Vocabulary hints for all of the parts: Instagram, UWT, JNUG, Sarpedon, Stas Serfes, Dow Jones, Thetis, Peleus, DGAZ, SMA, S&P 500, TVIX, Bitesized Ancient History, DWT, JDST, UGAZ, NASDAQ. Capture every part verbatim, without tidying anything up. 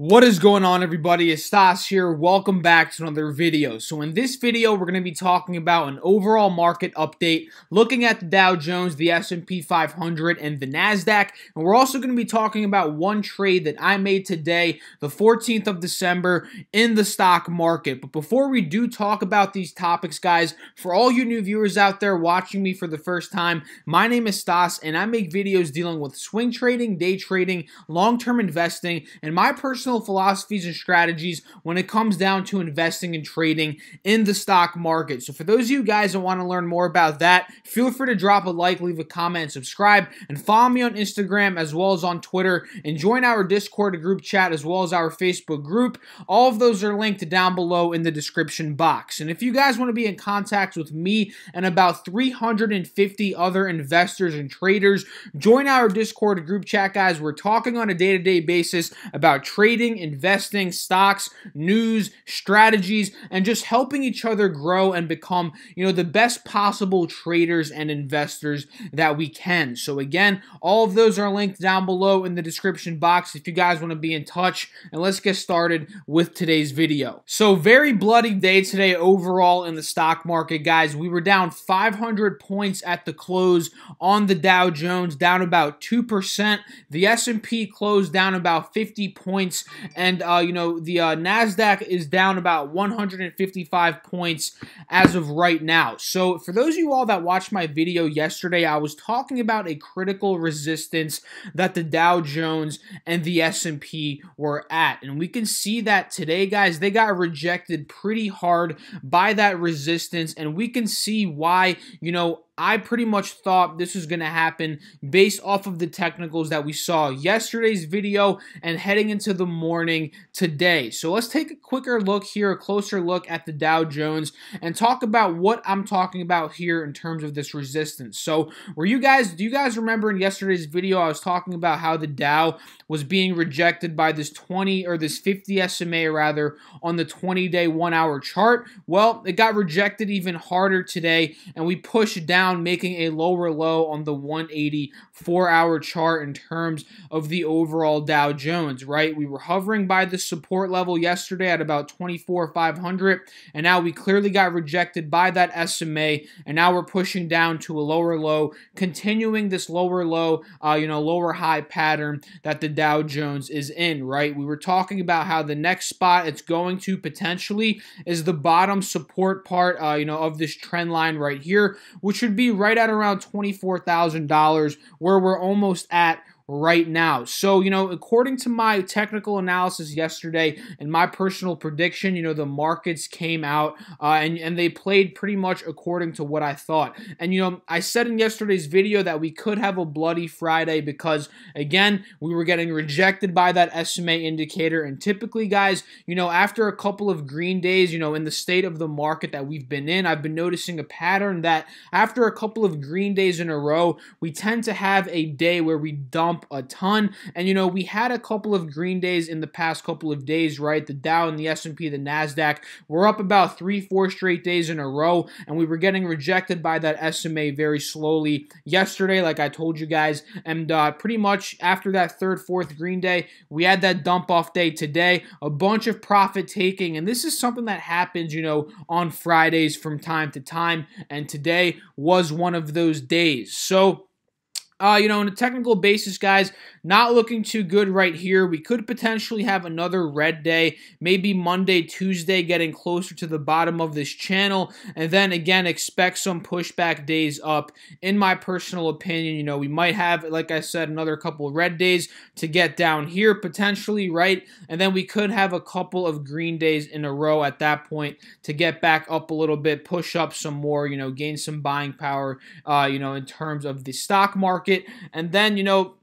What is going on, everybody? It's Stas here. Welcome back to another video. So in this video, we're going to be talking about an overall market update, looking at the Dow Jones, the S and P five hundred, and the NASDAQ. And we're also going to be talking about one trade that I made today, the fourteenth of December, in the stock market. But before we do talk about these topics, guys, for all you new viewers out there watching me for the first time, my name is Stas, and I make videos dealing with swing trading, day trading, long-term investing, and my personal philosophies and strategies when it comes down to investing and trading in the stock market. So for those of you guys that want to learn more about that, feel free to drop a like, leave a comment, and subscribe, and follow me on Instagram as well as on Twitter, and join our Discord group chat as well as our Facebook group. All of those are linked down below in the description box. And if you guys want to be in contact with me and about three hundred fifty other investors and traders, join our Discord group chat, guys. We're talking on a day-to-day basis about trading, investing, stocks, news, strategies, and just helping each other grow and become, you know, the best possible traders and investors that we can. So again, all of those are linked down below in the description box if you guys want to be in touch. And let's get started with today's video. So very bloody day today overall in the stock market, guys. We were down five hundred points at the close on the Dow Jones, down about two percent. The S and P closed down about fifty points. And, uh, you know, the uh, NASDAQ is down about one hundred fifty-five points as of right now. So for those of you all that watched my video yesterday, I was talking about a critical resistance that the Dow Jones and the S and P were at. And we can see that today, guys, they got rejected pretty hard by that resistance. And we can see why, you know, I pretty much thought this was going to happen based off of the technicals that we saw yesterday's video and heading into the morning today. So let's take a quicker look here, a closer look at the Dow Jones and talk about what I'm talking about here in terms of this resistance. So were you guys, do you guys remember in yesterday's video, I was talking about how the Dow was being rejected by this twenty or this fifty S M A rather on the twenty day one hour chart? Well, it got rejected even harder today and we pushed down, making a lower low on the one eighty four hour chart in terms of the overall Dow Jones, right? We were hovering by the support level yesterday at about twenty-four five hundred, and now we clearly got rejected by that S M A, and now we're pushing down to a lower low, continuing this lower low, uh, you know, lower high pattern that the Dow Jones is in, right? We were talking about how the next spot it's going to potentially is the bottom support part, uh, you know, of this trend line right here, which should be right at around twenty-four thousand dollars, where we're almost at right now. So, you know, according to my technical analysis yesterday and my personal prediction, you know, the markets came out uh, and, and they played pretty much according to what I thought. And, you know, I said in yesterday's video that we could have a bloody Friday because, again, we were getting rejected by that S M A indicator. And typically, guys, you know, after a couple of green days, you know, in the state of the market that we've been in, I've been noticing a pattern that after a couple of green days in a row, we tend to have a day where we dump a ton. And, you know, we had a couple of green days in the past couple of days, right? The Dow and the S and P, the NASDAQ were up about three, four straight days in a row, and we were getting rejected by that S M A very slowly yesterday, like I told you guys. And uh, pretty much after that third, fourth green day, we had that dump off day today, a bunch of profit taking. And this is something that happens, you know, on Fridays from time to time. And today was one of those days. So, Uh, you know, on a technical basis, guys, not looking too good right here. We could potentially have another red day, maybe Monday, Tuesday, getting closer to the bottom of this channel. And then, again, expect some pushback days up. In my personal opinion, you know, we might have, like I said, another couple of red days to get down here potentially, right? And then we could have a couple of green days in a row at that point to get back up a little bit, push up some more, you know, gain some buying power, uh, you know, in terms of the stock market. And then, you know,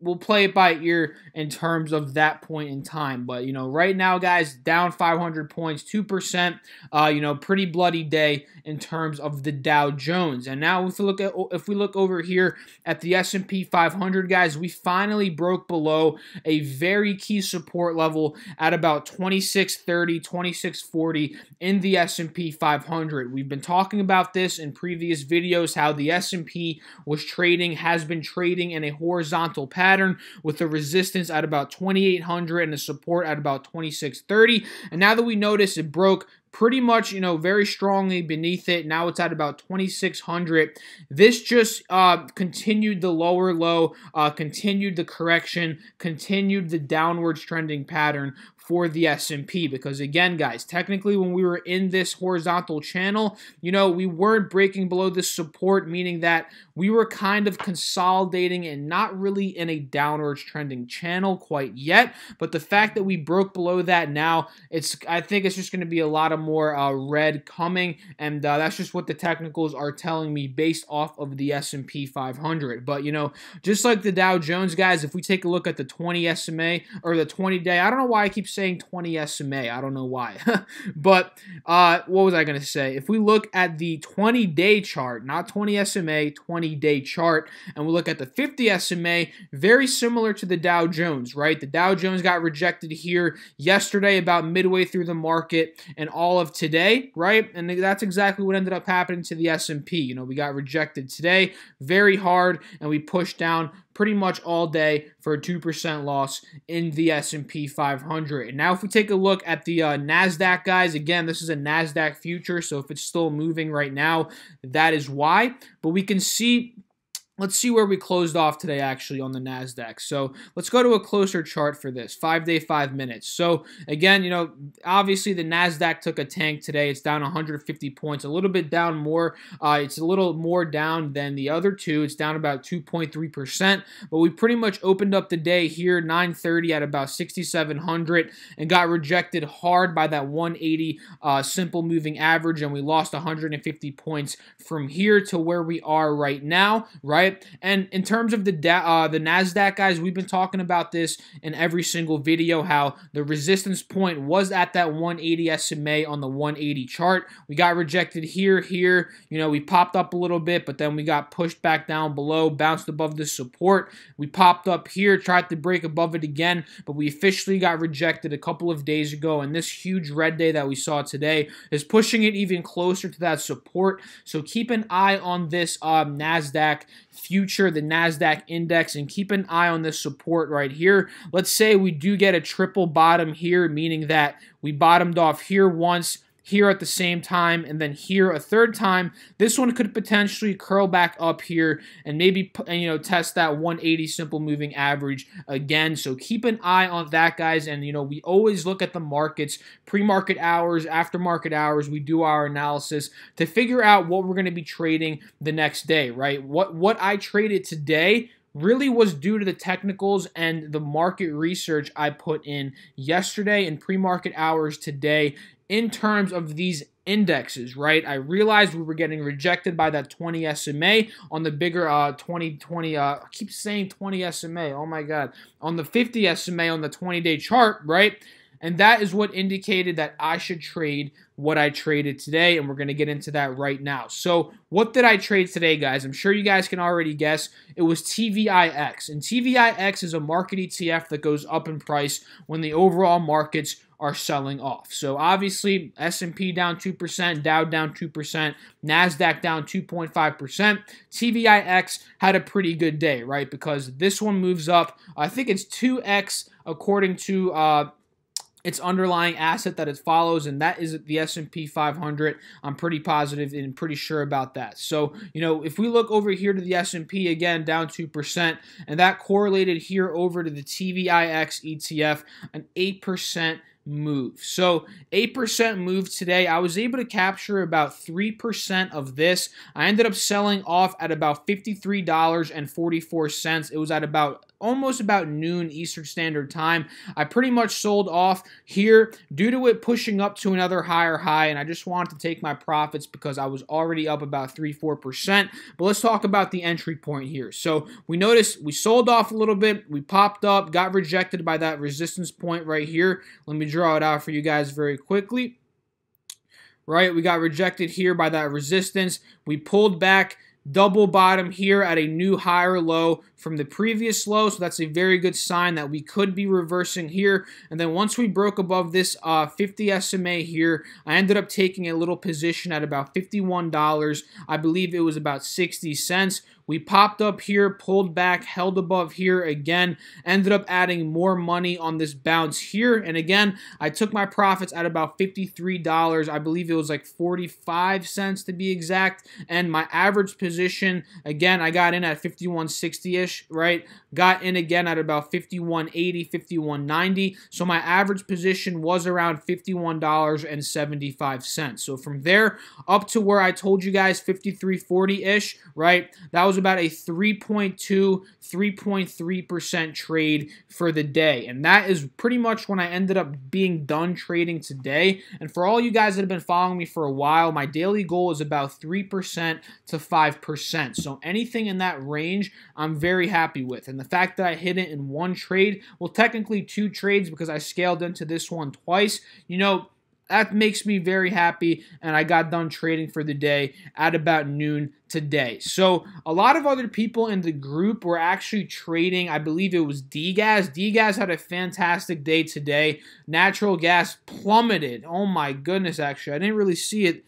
we'll play it by ear in terms of that point in time. But, you know, right now, guys, down five hundred points, two percent, uh, you know, pretty bloody day in terms of the Dow Jones. And now if we look at, if we look over here at the S and P five hundred, guys, we finally broke below a very key support level at about twenty-six thirty, twenty-six forty in the S and P five hundred. We've been talking about this in previous videos, how the S and P was trading, has been trading in a horizontal pattern. pattern with a resistance at about twenty-eight hundred and a support at about twenty-six thirty. And now that we notice it broke pretty much, you know, very strongly beneath it. Now it's at about twenty-six hundred. This just uh, continued the lower low, uh, continued the correction, continued the downwards trending pattern for the S and P, because again, guys, technically when we were in this horizontal channel, you know, we weren't breaking below this support, meaning that we were kind of consolidating and not really in a downwards trending channel quite yet. But the fact that we broke below that now, it's, I think it's just going to be a lot of more uh, red coming, and uh, that's just what the technicals are telling me based off of the S and P five hundred. But, you know, just like the Dow Jones, guys, if we take a look at the twenty S M A or the twenty day, I don't know why I keep saying twenty S M A. I don't know why. But uh, what was I going to say? If we look at the twenty day chart, not twenty S M A, twenty day chart, and we look at the fifty S M A, very similar to the Dow Jones, right? The Dow Jones got rejected here yesterday about midway through the market and all of today, right? And that's exactly what ended up happening to the S and P. You know, we got rejected today very hard, and we pushed down pretty much all day for a two percent loss in the S and P five hundred. And now if we take a look at the uh, NASDAQ, guys, again, this is a NASDAQ future, so if it's still moving right now, that is why. But we can see, let's see where we closed off today actually on the NASDAQ. So let's go to a closer chart for this, five day, five minutes. So again, you know, obviously the NASDAQ took a tank today. It's down one hundred fifty points, a little bit down more. Uh, it's a little more down than the other two. It's down about two point three percent, but we pretty much opened up the day here, nine thirty at about sixty-seven hundred, and got rejected hard by that one eighty uh, simple moving average, and we lost one hundred fifty points from here to where we are right now, right? And in terms of the uh, the NASDAQ, guys, we've been talking about this in every single video, how the resistance point was at that one eighty S M A on the one eighty chart. We got rejected here, here. You know, we popped up a little bit, but then we got pushed back down below, bounced above the support. We popped up here, tried to break above it again, but we officially got rejected a couple of days ago. And this huge red day that we saw today is pushing it even closer to that support. So keep an eye on this um, NASDAQ future, the NASDAQ index, and keep an eye on this support right here. Let's say we do get a triple bottom here, meaning that we bottomed off here once, here at the same time, and then here a third time. This one could potentially curl back up here and maybe, you know, test that one eighty simple moving average again. So keep an eye on that, guys. And, you know, we always look at the markets, pre-market hours, after market hours. We do our analysis to figure out what we're going to be trading the next day, right? What, what I traded today really was due to the technicals and the market research I put in yesterday and pre-market hours today in terms of these indexes, right? I realized we were getting rejected by that twenty S M A on the bigger uh, twenty, twenty, uh, I keep saying twenty S M A, oh my God, on the fifty S M A on the twenty day chart, right? And that is what indicated that I should trade what I traded today, and we're going to get into that right now. So what did I trade today, guys? I'm sure you guys can already guess. It was T V I X, and T V I X is a market E T F that goes up in price when the overall markets are selling off. So obviously S and P down two percent, Dow down two percent, NASDAQ down two point five percent. T V I X had a pretty good day, right? Because this one moves up, I think it's two X according to uh, its underlying asset that it follows, and that is the S and P five hundred. I'm pretty positive and pretty sure about that. So, you know, if we look over here to the S and P, again, down two percent, and that correlated here over to the T V I X E T F, an eight percent move. So eight percent move today. I was able to capture about three percent of this. I ended up selling off at about fifty-three dollars and forty-four cents. It was at about almost about noon Eastern Standard Time. I pretty much sold off here due to it pushing up to another higher high, and I just wanted to take my profits because I was already up about three, four percent. But let's talk about the entry point here. So we noticed we sold off a little bit. We popped up, got rejected by that resistance point right here. Let me draw it out for you guys very quickly. Right, we got rejected here by that resistance. We pulled back, double bottom here at a new higher low from the previous low, so that's a very good sign that we could be reversing here. And then once we broke above this uh, fifty S M A here, I ended up taking a little position at about fifty-one dollars. I believe it was about sixty cents. We popped up here, pulled back, held above here again, ended up adding more money on this bounce here. And again, I took my profits at about fifty-three dollars. I believe it was like forty-five cents to be exact. And my average position, again, I got in at fifty-one sixty-ish, right? Got in again at about fifty-one eighty, fifty-one ninety. So my average position was around fifty-one seventy-five. So from there up to where I told you guys fifty-three forty-ish, right? That was was about a three point two, three point three percent trade for the day. And that is pretty much when I ended up being done trading today. And for all you guys that have been following me for a while, my daily goal is about three percent to five percent. So anything in that range, I'm very happy with. And the fact that I hit it in one trade, well, technically two trades because I scaled into this one twice, you know, that makes me very happy, and I got done trading for the day at about noon today. So a lot of other people in the group were actually trading. I believe it was D G A Z. D G A Z had a fantastic day today. Natural gas plummeted. Oh my goodness, actually. I didn't really see it.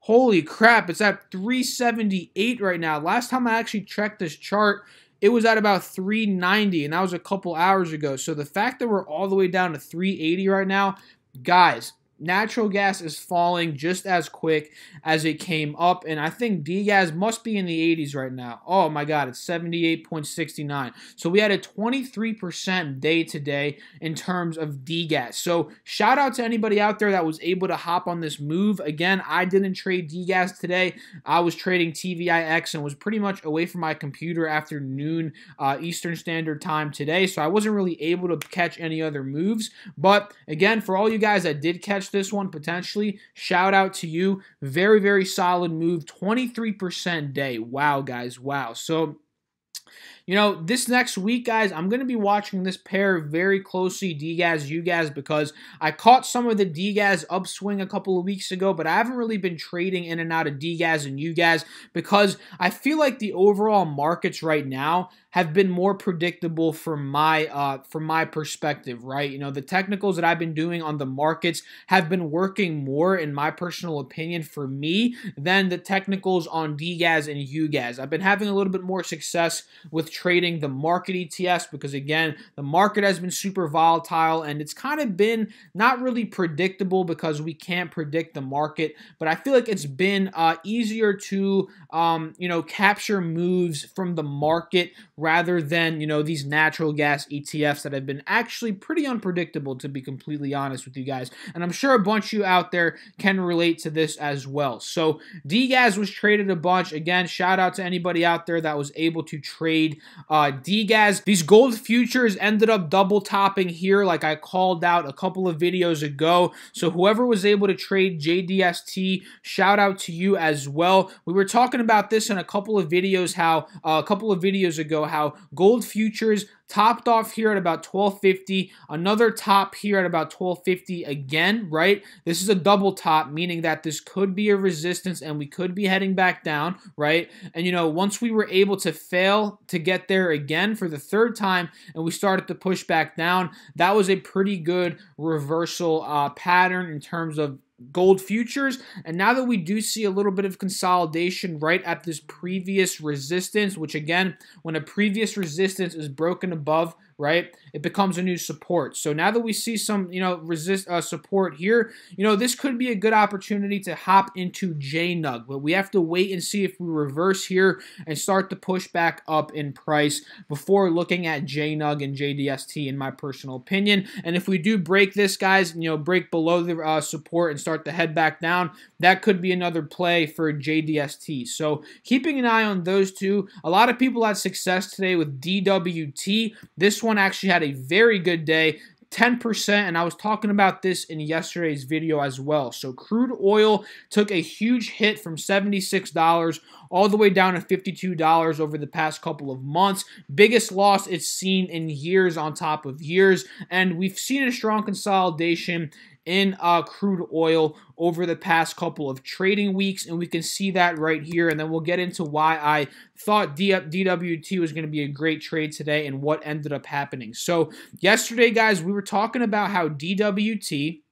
Holy crap, it's at three seventy-eight right now. Last time I actually checked this chart, it was at about three ninety, and that was a couple hours ago. So the fact that we're all the way down to three eighty right now, guys, natural gas is falling just as quick as it came up, and I think D G A Z must be in the eighties right now. Oh my god, it's seventy-eight sixty-nine. So we had a twenty-three percent day today in terms of D G A Z. So shout out to anybody out there that was able to hop on this move. Again, I didn't trade D G A Z today. I was trading T V I X and was pretty much away from my computer after noon uh, Eastern Standard Time today, so I wasn't really able to catch any other moves. But again, for all you guys that did catch this one potentially, shout out to you. Very, very solid move. twenty-three percent day. Wow, guys. Wow. So, you know, this next week, guys, I'm going to be watching this pair very closely, D G A Z, U G A Z, because I caught some of the D G A Z upswing a couple of weeks ago, but I haven't really been trading in and out of D G A Z and U G A Z because I feel like the overall markets right now have been more predictable from my uh, from my perspective, right? You know, the technicals that I've been doing on the markets have been working more, in my personal opinion, for me than the technicals on D G A Z and U G A Z. I've been having a little bit more success with trading the market E T Fs because, again, the market has been super volatile and it's kind of been not really predictable because we can't predict the market. But I feel like it's been uh, easier to, um, you know, capture moves from the market rather than, you know, these natural gas E T Fs that have been actually pretty unpredictable, to be completely honest with you guys. And I'm sure a bunch of you out there can relate to this as well. So D G A Z was traded a bunch. Again, shout out to anybody out there that was able to trade Uh, D G A Z. These gold futures ended up double topping here like I called out a couple of videos ago. So whoever was able to trade J D S T, shout out to you as well. We were talking about this in a couple of videos how uh, a couple of videos ago how gold futures topped off here at about twelve fifty, another top here at about twelve fifty again, right? This is a double top, meaning that this could be a resistance and we could be heading back down, right? And, you know, once we were able to fail to get there again for the third time and we started to push back down, that was a pretty good reversal uh, pattern in terms of gold futures. And now that we do see a little bit of consolidation right at this previous resistance, which again, when a previous resistance is broken above, right, it becomes a new support. So now that we see some, you know, resist uh, support here, you know, this could be a good opportunity to hop into J N U G, but we have to wait and see if we reverse here and start to push back up in price before looking at J N U G and J D S T, in my personal opinion. And if we do break this, guys, you know, break below the uh, support and start to head back down, that could be another play for J D S T. So keeping an eye on those two. A lot of people had success today with D W T. This one actually had a very good day, ten percent, and I was talking about this in yesterday's video as well. So crude oil took a huge hit from seventy-six dollars all the way down to fifty-two dollars over the past couple of months. Biggest loss it's seen in years on top of years, and we've seen a strong consolidation in uh, crude oil over the past couple of trading weeks, and we can see that right here. And then we'll get into why I thought D W T was going to be a great trade today and what ended up happening. So yesterday, guys, we were talking about how D W T,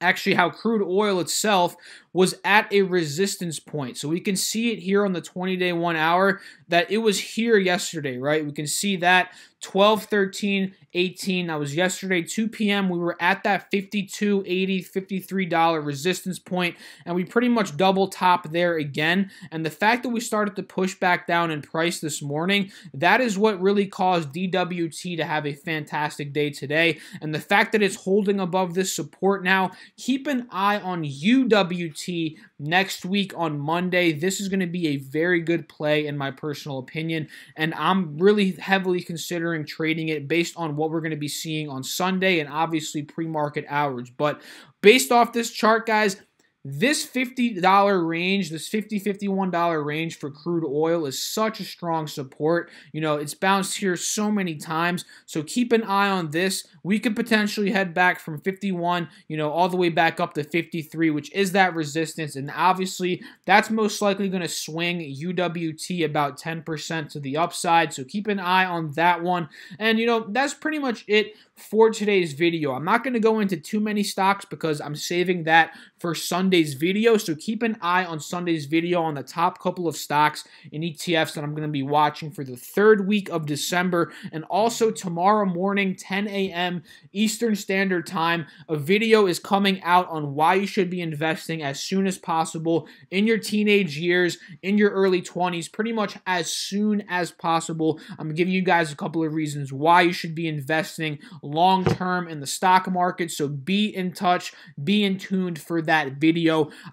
actually how crude oil itself was at a resistance point. So we can see it here on the twenty day one hour that it was here yesterday, right? We can see that twelve, thirteen, eighteen. That was yesterday, two p m We were at that fifty-two eighty, fifty-three dollar resistance point, and we pretty much double top there again. And the fact that we started to push back down in price this morning, that is what really caused D W T to have a fantastic day today. And the fact that it's holding above this support now, keep an eye on U W T next week on Monday. This is going to be a very good play in my personal opinion, and I'm really heavily considering trading it based on what we're going to be seeing on Sunday and obviously pre-market hours. But based off this chart, guys, this fifty dollar range, this fifty, fifty-one dollar range for crude oil is such a strong support. You know, it's bounced here so many times, so keep an eye on this. We could potentially head back from fifty-one, you know, all the way back up to fifty-three, which is that resistance. And obviously, that's most likely going to swing U W T about ten percent to the upside, so keep an eye on that one. And, you know, that's pretty much it for today's video. I'm not going to go into too many stocks because I'm saving that for Sunday's video, so keep an eye on Sunday's video on the top couple of stocks and E T Fs that I'm going to be watching for the third week of December. And also tomorrow morning, ten a m Eastern Standard Time, a video is coming out on why you should be investing as soon as possible in your teenage years, in your early twenties, pretty much as soon as possible. I'm giving you guys a couple of reasons why you should be investing long term in the stock market. So be in touch, be in tuned for that video.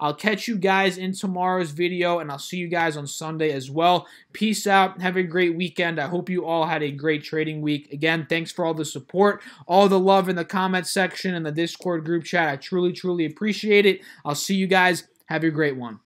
I'll catch you guys in tomorrow's video, and I'll see you guys on Sunday as well. Peace out. Have a great weekend. I hope you all had a great trading week. Again, thanks for all the support, all the love in the comment section and the Discord group chat. I truly, truly appreciate it. I'll see you guys. Have a great one.